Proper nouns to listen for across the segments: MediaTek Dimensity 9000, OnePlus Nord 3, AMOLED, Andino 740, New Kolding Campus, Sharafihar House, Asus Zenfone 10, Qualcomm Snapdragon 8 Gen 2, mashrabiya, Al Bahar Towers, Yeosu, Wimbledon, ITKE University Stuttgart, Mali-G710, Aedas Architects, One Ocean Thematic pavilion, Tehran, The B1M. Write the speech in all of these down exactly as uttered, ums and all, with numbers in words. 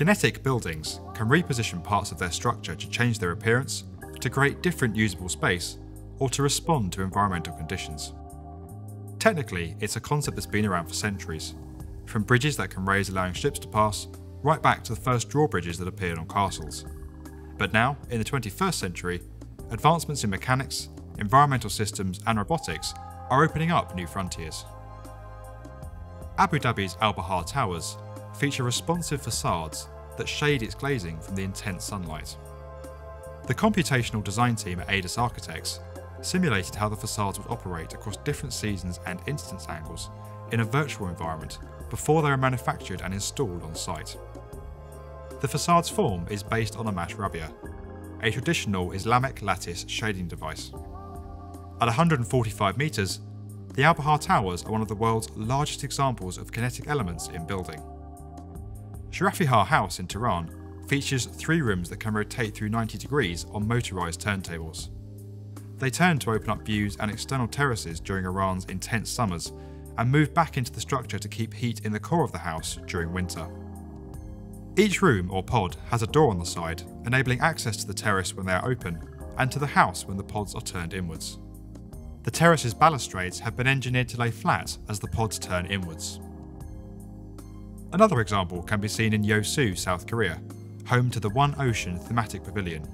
Kinetic buildings can reposition parts of their structure to change their appearance, to create different usable space, or to respond to environmental conditions. Technically, it's a concept that's been around for centuries, from bridges that can raise allowing ships to pass, right back to the first drawbridges that appeared on castles. But now, in the twenty-first century, advancements in mechanics, environmental systems and robotics are opening up new frontiers. Abu Dhabi's Al Bahar Towers feature responsive facades that shade its glazing from the intense sunlight. The computational design team at Aedas Architects simulated how the facades would operate across different seasons and instance angles in a virtual environment before they were manufactured and installed on site. The facade's form is based on a mashrabiya, a traditional Islamic lattice shading device. At one hundred forty-five metres, the Al Bahar Towers are one of the world's largest examples of kinetic elements in building. Sharafihar House in Tehran features three rooms that can rotate through ninety degrees on motorised turntables. They turn to open up views and external terraces during Iran's intense summers and move back into the structure to keep heat in the core of the house during winter. Each room or pod has a door on the side, enabling access to the terrace when they are open and to the house when the pods are turned inwards. The terrace's balustrades have been engineered to lay flat as the pods turn inwards. Another example can be seen in Yeosu, South Korea, home to the One Ocean Thematic Pavilion.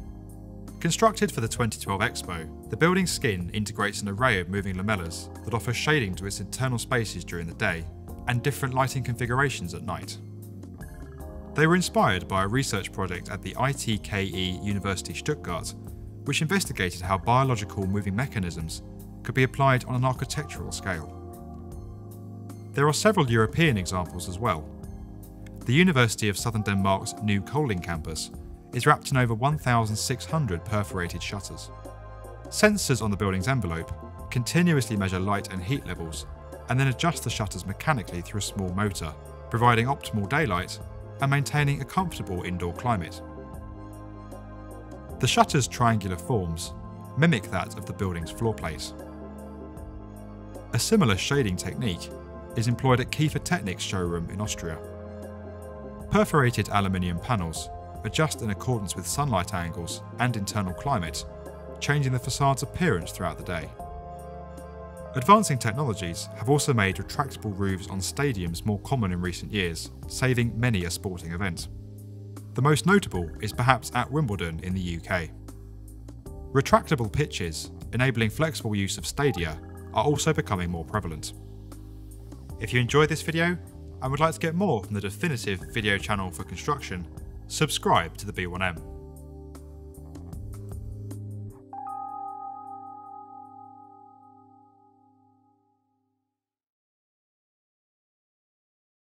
Constructed for the twenty twelve Expo, the building's skin integrates an array of moving lamellas that offer shading to its internal spaces during the day and different lighting configurations at night. They were inspired by a research project at the I T K E University Stuttgart, which investigated how biological moving mechanisms could be applied on an architectural scale. There are several European examples as well. The University of Southern Denmark's New Kolding Campus is wrapped in over one thousand six hundred perforated shutters. Sensors on the building's envelope continuously measure light and heat levels and then adjust the shutters mechanically through a small motor, providing optimal daylight and maintaining a comfortable indoor climate. The shutter's triangular forms mimic that of the building's floor plates. A similar shading technique is employed at Kiefer Technic's showroom in Austria. Perforated aluminium panels adjust in accordance with sunlight angles and internal climate, changing the facade's appearance throughout the day. Advancing technologies have also made retractable roofs on stadiums more common in recent years, saving many a sporting event. The most notable is perhaps at Wimbledon in the U K. Retractable pitches, enabling flexible use of stadia, are also becoming more prevalent. If you enjoyed this video and would like to get more from the definitive video channel for construction, subscribe to the B one M.